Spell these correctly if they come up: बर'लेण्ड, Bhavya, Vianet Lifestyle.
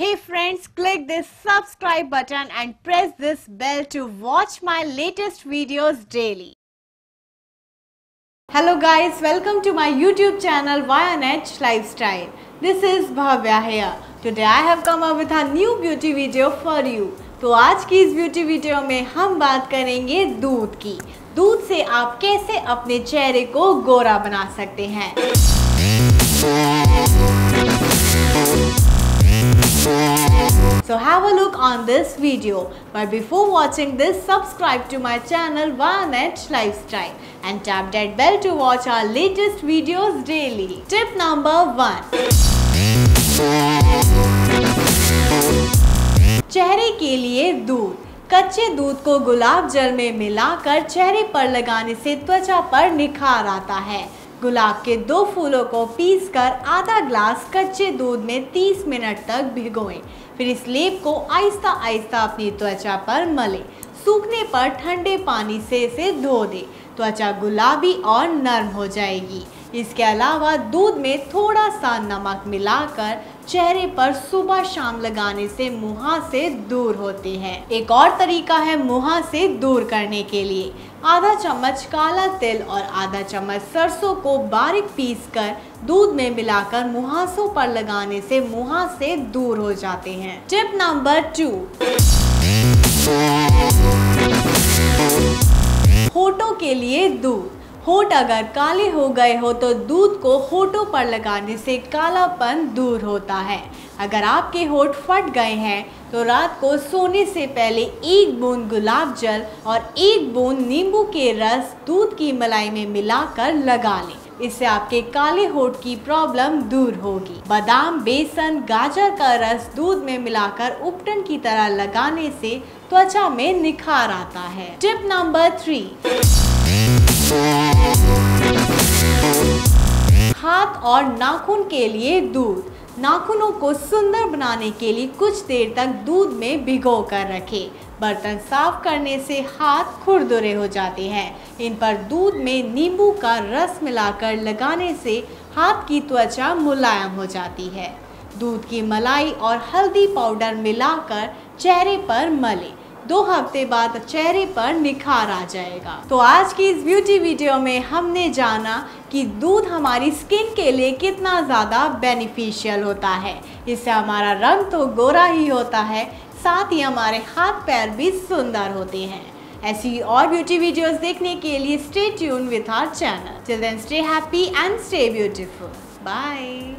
Hey friends, click this subscribe button and press this bell to watch my latest videos daily. Hello guys, welcome to my YouTube channel Vianet Lifestyle. This is Bhavya here. Today I have come up with a new beauty video for you. तो आज की इस beauty video में हम बात करेंगे दूध की। दूध से आप कैसे अपने चेहरे को गोरा बना सकते हैं। So have a look on this video, but before watching this, subscribe to my channel Vianet Lifestyle and tap that bell to watch our latest videos daily. Tip number 1: चेहरे के लिए दूध। कच्चे दूध को गुलाब जल में मिलाकर चेहरे पर लगाने से त्वचा पर निखार आता है। गुलाब के दो फूलों को पीसकर आधा ग्लास कच्चे दूध में 30 मिनट तक भिगोएं। फिर इस लेप को आहिस्ता आहिस्ता अपनी त्वचा पर मलें। सूखने पर ठंडे पानी से इसे धो दें। त्वचा गुलाबी और नरम हो जाएगी। इसके अलावा दूध में थोड़ा सा नमक मिलाकर चेहरे पर सुबह शाम लगाने से मुहां से दूर होते हैं। एक और तरीका है मुहां से दूर करने के लिए। आधा चम्मच काला तिल और आधा चम्मच सरसों को बारीक पीसकर दूध में मिलाकर मुहासों पर लगाने से मुहां से दूर हो जाते हैं। टिप नंबर 2: होठों के लिए दूध। होठ अगर काले हो गए हो तो दूध को होठों पर लगाने से कालापन दूर होता है। अगर आपके होठ फट गए हैं तो रात को सोने से पहले एक बूंद गुलाब जल और एक बूंद नींबू के रस दूध की मलाई में मिलाकर लगा लें। इससे आपके काले होठ की प्रॉब्लम दूर होगी। बादाम, बेसन, गाजर का रस दूध में मिलाकर उपटन की तरह लगाने से त्वचा में निखार आता है। टिप नंबर 3: हाथ और नाखून के लिए दूध। नाखूनों को सुंदर बनाने के लिए कुछ देर तक दूध में भिगो कर रखें। बर्तन साफ करने से हाथ खुरदुरे हो जाते हैं। इन पर दूध में नींबू का रस मिलाकर लगाने से हाथ की त्वचा मुलायम हो जाती है। दूध की मलाई और हल्दी पाउडर मिलाकर चेहरे पर मलें। 2 हफ्ते बाद चेहरे पर निखार आ जाएगा। तो आज की इस ब्यूटी वीडियो में हमने जाना कि दूध हमारी स्किन के लिए कितना ज़्यादा बेनिफिशियल होता है। इससे हमारा रंग तो गोरा ही होता है, साथ ही हमारे हाथ पैर भी सुंदर होते हैं। ऐसी और ब्यूटी वीडियोस देखने के लिए stay tune with our channel. Till then stay happy and stay beautiful. Bye.